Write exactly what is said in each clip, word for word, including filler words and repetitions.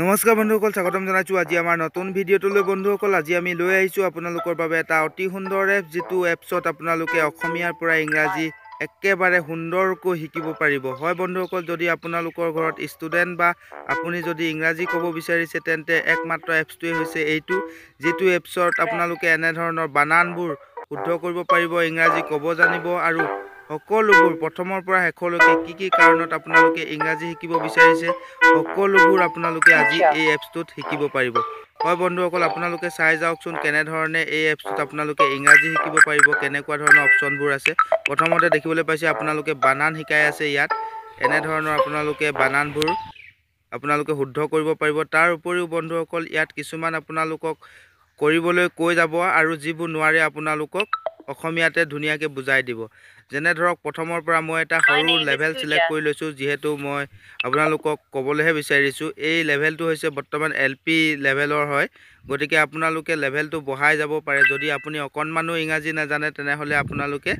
নমস্কাৰ বন্ধুসকল, স্বাগতম জনাইছো আজি আমাৰ নতুন ভিডিঅ'টোলৈ। বন্ধুসকল, আজি আমি লৈ আহিছো আপোনালোকৰ বাবে এটা অতি সুন্দৰ এপ, যেটো এপছত আপোনালোকে অসমীয়াৰ পৰা ইংৰাজী একেবাৰে সুন্দৰকৈ শিকিব পাৰিব। হয় বন্ধুসকল, যদি আপোনালোকৰ ঘৰত ষ্টুডেন্ট বা আপুনি যদি ইংৰাজী ক'ব বিচাৰিছে তেন্তে একমাত্ৰ এপছটোৱে হৈছে এইটো, যেটো এপছত আপোনালোকে এনে ধৰণৰ বানানবোৰ শুদ্ধ কৰিব পাৰিব, ইংৰাজী ক'ব জানিব আৰু সকলোবোৰ প্ৰথমৰ পৰা শেষলৈকে কি কি কাৰণত আপোনালোকে ইংৰাজী শিকিব বিচাৰিছে সকলোবোৰ আপোনালোকে আজি এই এপছটোত শিকিব পাৰিব। হয় বন্ধুসকল, আপোনালোকে চাই যাওকচোন কেনেধৰণে এই এপছটোত আপোনালোকে ইংৰাজী শিকিব পাৰিব, কেনেকুৱা ধৰণৰ অপশ্যনবোৰ আছে। প্ৰথমতে দেখিবলৈ পাইছে আপোনালোকে বানান শিকাই আছে, ইয়াত এনেধৰণৰ আপোনালোকে বানানবোৰ আপোনালোকে শুদ্ধ কৰিব পাৰিব। তাৰ উপৰিও বন্ধুসকল, ইয়াত কিছুমান আপোনালোকক কৰিবলৈ কৈ যাব আৰু যিবোৰ নোৱাৰে আপোনালোকক অসমীয়াতে ধুনীয়াকৈ বুজাই দিব। যেনে ধৰক, প্ৰথমৰ পৰা মই এটা সৰু লেভেল সিলেক্ট কৰি লৈছোঁ, যিহেতু মই আপোনালোকক ক'বলৈহে বিচাৰিছোঁ। এই লেভেলটো হৈছে বৰ্তমান এল পি লেভেলৰ হয়, গতিকে আপোনালোকে লেভেলটো বঢ়াই যাব পাৰে। যদি আপুনি অকণমানো ইংৰাজী নাজানে তেনেহ'লে আপোনালোকে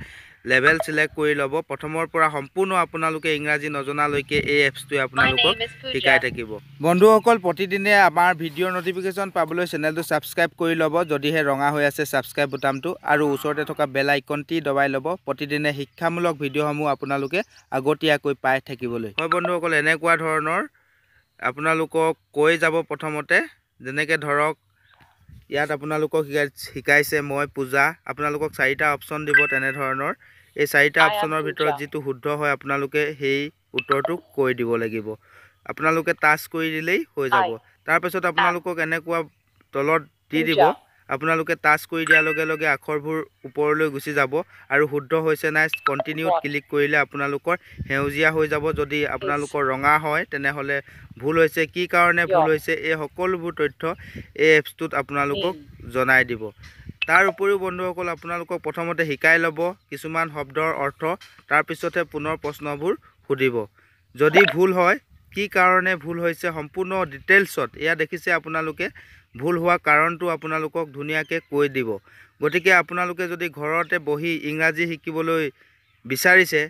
লেভেল সিলেক্ট কৰি ল'ব। প্ৰথমৰ পৰা সম্পূৰ্ণ আপোনালোকে ইংৰাজী নজনালৈকে এই এপছটোৱে আপোনালোকক শিকাই থাকিব। বন্ধুসকল, প্ৰতিদিনে আমাৰ ভিডিঅ'ৰ নটিফিকেশ্যন পাবলৈ চেনেলটো ছাবস্ক্ৰাইব কৰি ল'ব, যদিহে ৰঙা হৈ আছে ছাবস্ক্ৰাইব বুটামটো, আৰু ওচৰতে থকা বেল আইকনটি দবাই ল'ব প্ৰতিদিনে শিক্ষামূলক ভিডিঅ'সমূহ আপোনালোকে আগতীয়াকৈ পাই থাকিবলৈ। হয় বন্ধুসকল, এনেকুৱা ধৰণৰ আপোনালোকক কৈ যাব প্ৰথমতে, যেনেকৈ ধৰক ইয়াত আপোনালোকক শিকাই শিকাইছে মই পূজা, আপোনালোকক চাৰিটা অপশ্যন দিব তেনেধৰণৰ। এই চাৰিটা অপশ্যনৰ ভিতৰত যিটো শুদ্ধ হয় আপোনালোকে সেই উত্তৰটো কৈ দিব লাগিব, আপোনালোকে টাচ কৰি দিলেই হৈ যাব। তাৰপিছত আপোনালোকক এনেকুৱা তলত দি দিব, আপোনালোকে টাচ কৰি দিয়াৰ লগে লগে আখৰবোৰ ওপৰলৈ গুচি যাব আৰু শুদ্ধ হৈছে নাই কণ্টিনিউত ক্লিক কৰিলে আপোনালোকৰ সেউজীয়া হৈ যাব। যদি আপোনালোকৰ ৰঙা হয় তেনেহ'লে ভুল হৈছে, কি কাৰণে ভুল হৈছে এই সকলোবোৰ তথ্য এই এপছটোত আপোনালোকক জনাই দিব। তাৰ উপৰিও বন্ধুসকল, আপোনালোকক প্ৰথমতে শিকাই ল'ব কিছুমান শব্দৰ অৰ্থ, তাৰপিছতহে পুনৰ প্ৰশ্নবোৰ সুধিব। যদি ভুল হয় কি কাৰণে ভুল হৈছে সম্পূৰ্ণ ডিটেইলছত, এয়া দেখিছে আপোনালোকে ভুল হোৱা কাৰণটো আপোনালোকক ধুনীয়াকৈ কৈ দিব। গতিকে আপোনালোকে যদি ঘৰতে বহি ইংৰাজী শিকিবলৈ বিচাৰিছে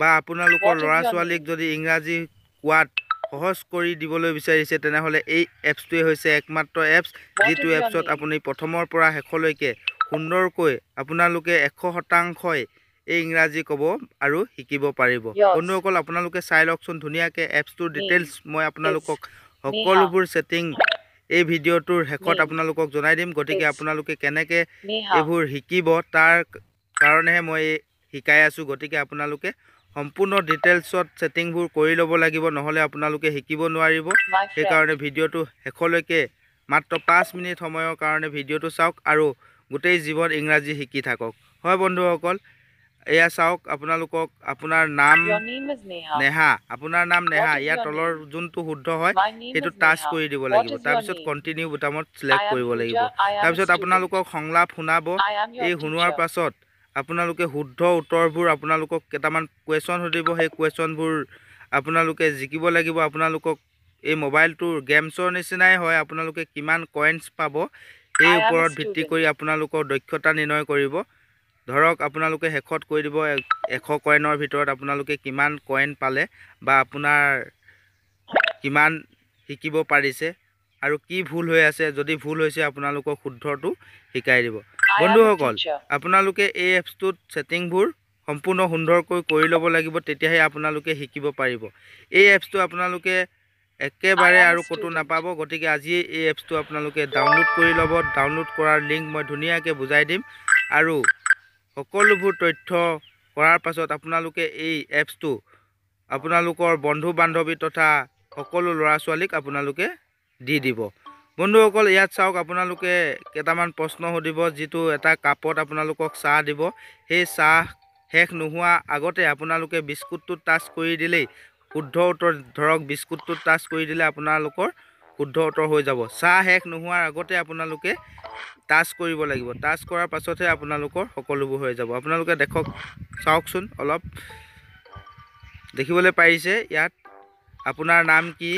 বা আপোনালোকৰ ল'ৰা ছোৱালীক যদি ইংৰাজী কোৱাত সহজ কৰি দিবলৈ বিচাৰিছে তেনেহ'লে এই এপছটোৱে হৈছে একমাত্ৰ এপছ, যিটো এপছত আপুনি প্ৰথমৰ পৰা শেষলৈকে সুন্দৰকৈ আপোনালোকে এশ শতাংশই এই ইংৰাজী ক'ব আৰু শিকিব পাৰিব। বন্ধুসকল, আপোনালোকে চাই লওকচোন ধুনীয়াকৈ এপছটোৰ ডিটেইলছ, মই আপোনালোকক সকলোবোৰ ছেটিং এই ভিডিঅ'টোৰ শেষত আপোনালোকক জনাই দিম। গতিকে আপোনালোকে কেনেকৈ এইবোৰ শিকিব তাৰ কাৰণেহে মই শিকাই আছোঁ, গতিকে আপোনালোকে সম্পূৰ্ণ ডিটেইলছত ছেটিংবোৰ কৰি ল'ব লাগিব, নহ'লে আপোনালোকে শিকিব নোৱাৰিব। সেইকাৰণে ভিডিঅ'টো শেষলৈকে মাত্ৰ পাঁচ মিনিট সময়ৰ কাৰণে ভিডিঅ'টো চাওক আৰু গোটেই জীৱন ইংৰাজী শিকি থাকক। হয় বন্ধুসকল, এয়া চাওক আপোনালোকক আপোনাৰ নাম নেহা, আপোনাৰ নাম নেহা, ইয়াৰ তলৰ যোনটো শুদ্ধ হয় সেইটো টাচ কৰি দিব লাগিব, তাৰপিছত কণ্টিনিউ বুটামত চিলেক্ট কৰিব লাগিব। তাৰপিছত আপোনালোকক সংলাপ শুনাব, এই শুনোৱাৰ পাছত আপোনালোকে শুদ্ধ উত্তৰবোৰ আপোনালোকক কেইটামান কুৱেশ্যন সুধিব, সেই কুৱেশ্যনবোৰ আপোনালোকে জিকিব লাগিব। আপোনালোকক এই মোবাইলটোৰ গেমছৰ নিচিনাই হয়, আপোনালোকে কিমান কইনছ পাব এই ওপৰত ভিত্তি কৰি আপোনালোকৰ দক্ষতা নিৰ্ণয় কৰিব। ধৰক, আপোনালোকে শেষত কৈ দিব এশ কইনৰ ভিতৰত আপোনালোকে কিমান কইন পালে বা আপোনাৰ কিমান শিকিব পাৰিছে আৰু কি ভুল হৈ আছে, যদি ভুল হৈছে আপোনালোকক শুদ্ধটো শিকাই দিব। বন্ধুসকল, আপোনালোকে এই এপছটোত ছেটিংবোৰ সম্পূৰ্ণ সুন্দৰকৈ কৰি ল'ব লাগিব, তেতিয়াহে আপোনালোকে শিকিব পাৰিব। এই এপছটো আপোনালোকে একেবাৰে আৰু ক'তো নাপাব, গতিকে আজি এই এপছটো আপোনালোকে ডাউনলোড কৰি ল'ব। ডাউনলোড কৰাৰ লিংক মই ধুনীয়াকৈ বুজাই দিম আৰু সকলোবোৰ তথ্য কৰাৰ পাছত আপোনালোকে এই এপছটো আপোনালোকৰ বন্ধু বান্ধৱী তথা সকলো ল'ৰা ছোৱালীক আপোনালোকে দি দিব। বন্ধুসকল, ইয়াত চাওক আপোনালোকে কেইটামান প্ৰশ্ন সুধিব, যিটো এটা কাপত আপোনালোকক চাহ দিব, সেই চাহ শেষ নোহোৱা আগতে আপোনালোকে বিস্কুটটো টাচ কৰি দিলেই শুদ্ধ উত্তৰ, ধৰক বিস্কুটটো টাচ কৰি দিলে আপোনালোকৰ শুদ্ধ উত্তৰ হৈ যাব। চাহ শেষ নোহোৱাৰ আগতে আপোনালোকে টাচ কৰিব লাগিব, টাচ কৰাৰ পাছতহে আপোনালোকৰ সকলোবোৰ হৈ যাব। আপোনালোকে দেখক চাওকচোন, অলপ দেখিবলৈ পাৰিছে, ইয়াত আপোনাৰ নাম কি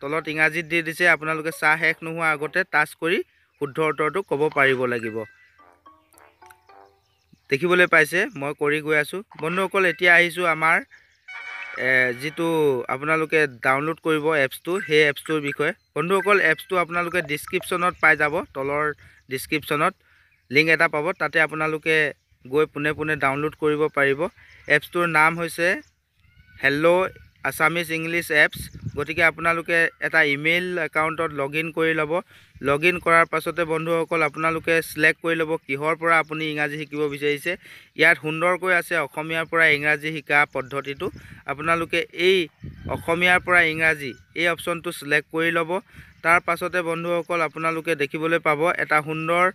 তলত ইংৰাজীত দি দিছে, আপোনালোকে চাহ শেষ নোহোৱাৰ আগতে টাচ কৰি শুদ্ধ উত্তৰটো ক'ব পাৰিব লাগিব। দেখিবলৈ পাইছে, মই কৰি গৈ আছোঁ। বন্ধুসকল, এতিয়া আহিছোঁ আমাৰ जितु आपनालोके डाउनलोड करिबो एप्सटु हे एप्सटुर बिखय बंधुসকল एप्सटु आपनालोके डिस्क्रिप्शनत पाइ जाबो तलर डिस्क्रिप्शनत लिंक एटा पाबो ताते आपनालोके गय पुने पुने डाउनलोड करिबो पारिबो एप्सटुर नाम होइसे हेलो असामीज इंग्लिश एप्स गतिके आपनालोके एटा इमेल अकाउंटत लॉगिन करि लबो लॉगिन करार पाछते बंधुসকল आपनालोके सिलेक्ट करि लबो किहर परा आपुनि इंग्राजी शिकिबो बिचारिसे यात सुंदरকৈ আছে অসমীয়াৰ পৰা ইংৰাজী শিকা পদ্ধতিটো आपनालोके এই অসমীয়াৰ পৰা ইংৰাজী এই অপচনটো সিলেক্ট কৰি লব তাৰ পাছতে বন্ধুসকল আপোনালোকে দেখিবলৈ পাব এটা সুন্দৰ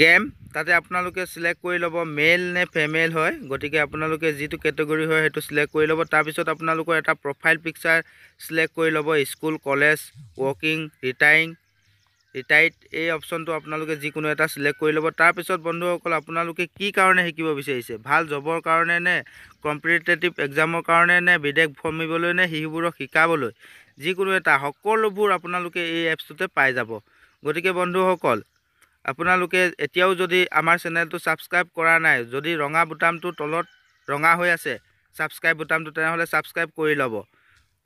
গেম তাতে আপোনালোকে সিলেক্ট কৰি লব মেল নে ফিমেল হয় গতিকে আপোনালোকে যেটো ক্যাটাগৰি হয় হেতু সিলেক্ট কৰি লব তাৰ পিছত আপোনালোকৰ এটা প্ৰোফাইল পিকচাৰ সিলেক্ট কৰি লব school college working retiring retired এই অপচনটো আপোনালোকে যিকোনো এটা সিলেক্ট কৰি লব তাৰ পিছত বন্ধুসকল আপোনালোকে কি কাৰণে শিকিব বিচাৰিছে ভাল জবৰ কাৰণে নে কম্পিটিটিভ এক্সামৰ কাৰণে নে বিদেশ ভ্ৰমিবলৈ নে হিবুৰ শিকাবলৈ যিকোনো এটা সকলোবোৰ আপোনালোকে এই এপছতে পাই যাব গতিকে বন্ধুসকল আপোনালোকে এতিয়াও যদি আমাৰ চেনেলটো সাবস্ক্ৰাইব কৰা নাই যদি ৰঙা বুটামটো তলত ৰঙা হৈ আছে সাবস্ক্ৰাইব বুটামটো তেনেহলে সাবস্ক্ৰাইব কৰি লব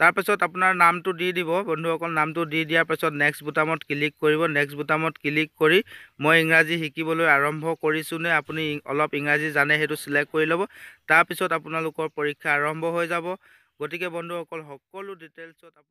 তাৰ পিছত আপোনাৰ নামটো দি দিব বন্ধুসকল নামটো দি দিয়াৰ পিছত নেক্সট বুটামত ক্লিক কৰিব নেক্সট বুটামত ক্লিক কৰি মই ইংৰাজী শিকিবলৈ আৰম্ভ কৰিছো নে আপুনি অলপ ইংৰাজী জানে হেতু সিলেক্ট কৰি লব তাৰ পিছত আপোনালোকৰ পৰীক্ষা আৰম্ভ হৈ যাব গতিকে বন্ধুসকল সকলো ডিটেইলছত